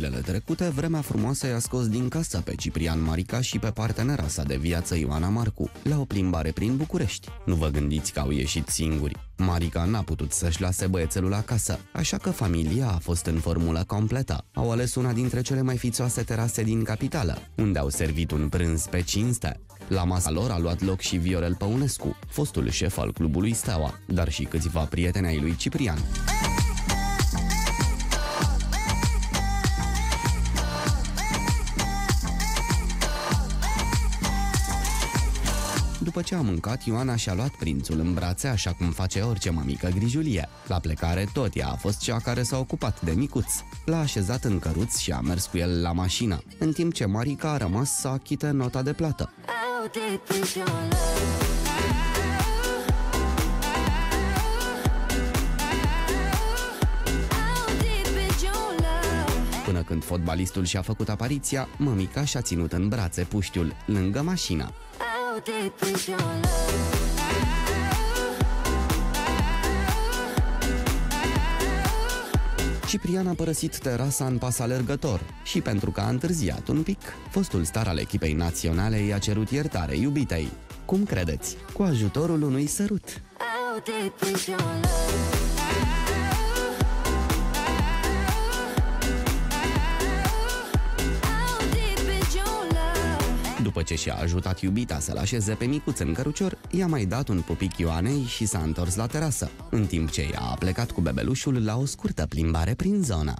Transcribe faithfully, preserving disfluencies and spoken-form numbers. zilele trecute, vremea frumoasă i-a scos din casă pe Ciprian Marica și pe partenera sa de viață Ioana Marcu, la o plimbare prin București. Nu vă gândiți că au ieșit singuri. Marica n-a putut să-și lase băiețelul acasă, așa că familia a fost în formulă completă. Au ales una dintre cele mai fițoase terase din capitală, unde au servit un prânz pe cinste. La masa lor a luat loc și Viorel Păunescu, fostul șef al clubului Steaua, dar și câțiva prieteni ai lui Ciprian. După ce a mâncat, Ioana și-a luat prințul în brațe, așa cum face orice mămică grijulie. La plecare, tot ea a fost cea care s-a ocupat de micuț. L-a așezat în căruț și a mers cu el la mașină, în timp ce Marica a rămas să achite nota de plată. Până când fotbalistul și-a făcut apariția, mămica și-a ținut în brațe puștiul, lângă mașină. Ciprian a părăsit terasa în pas alergător și, pentru că a întârziat un pic, fostul star al echipei naționale i-a cerut iertare iubitei. Cum credeți? Cu ajutorul unui sărut. După ce și-a ajutat iubita să-l așeze pe micuț în cărucior, i-a mai dat un pupic Ioanei și s-a întors la terasă, în timp ce ea a plecat cu bebelușul la o scurtă plimbare prin zonă.